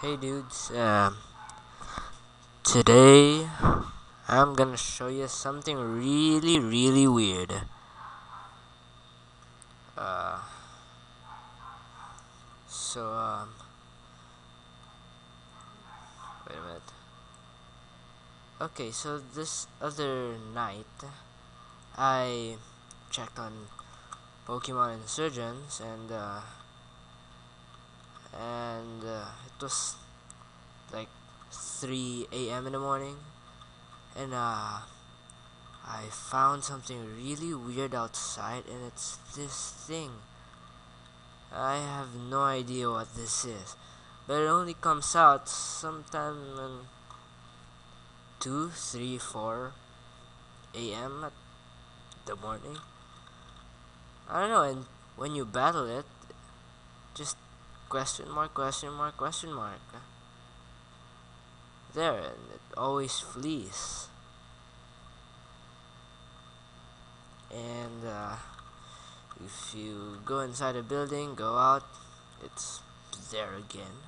Hey dudes, today I'm gonna show you something really weird. Wait a minute. Okay, so this other night I checked on Pokemon Insurgence and it was like 3 a.m. in the morning, and I found something really weird outside, and it's this thing. I have no idea what this is, but it only comes out sometime in 2, 3, 4 a.m. the morning. I don't know, and when you battle it, just question mark, question mark, question mark. There, and it always flees. And if you go inside a building, go out, it's there again.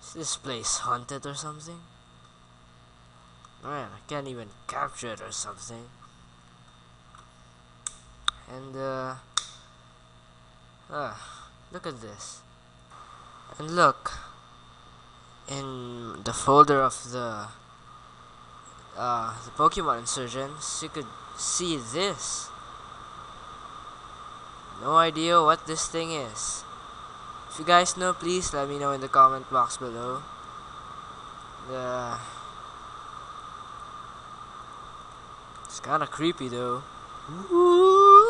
Is this place haunted or something? Man, I can't even capture it or something. And look at this. And look, in the folder of the Pokemon Insurgence, you could see this. No idea what this thing is. If you guys know, please let me know in the comment box below. It's kinda creepy though. Ooh.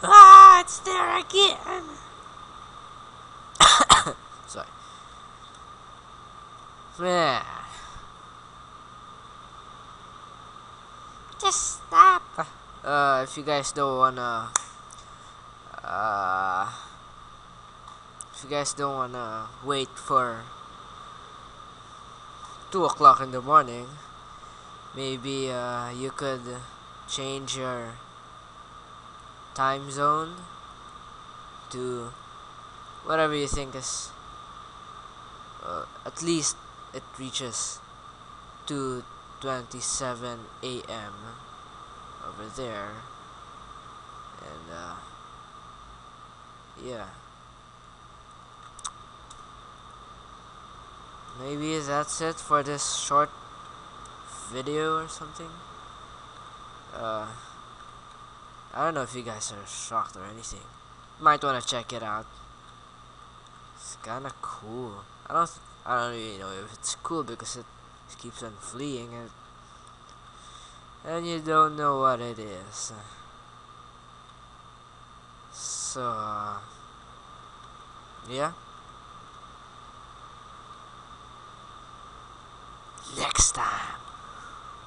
Ah, it's there again. Sorry. Man. Just stop. If you guys don't wanna, wait for 2 o'clock in the morning, maybe you could change your time zone to whatever you think is, at least it reaches 2:27 a.m. over there, and yeah, maybe that's it for this short video or something. I don't know if you guys are shocked or anything. Might wanna check it out. It's kinda cool. I don't really know if it's cool because it keeps on fleeing, and you don't know what it is. So yeah. Next time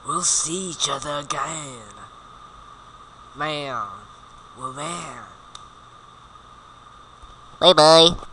we'll see each other again. Man, woman. Bye bye.